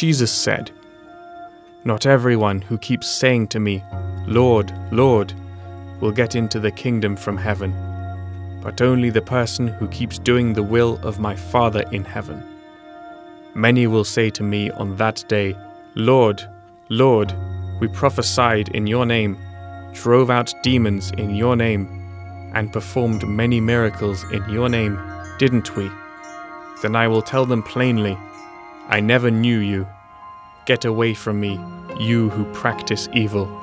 Jesus said, "Not everyone who keeps saying to me, 'Lord, Lord,' will get into the kingdom from heaven, but only the person who keeps doing the will of my Father in heaven. Many will say to me on that day, 'Lord, Lord, we prophesied in your name, drove out demons in your name, and performed many miracles in your name, didn't we?' Then I will tell them plainly, 'I never knew you. Get away from me, you who practice evil.'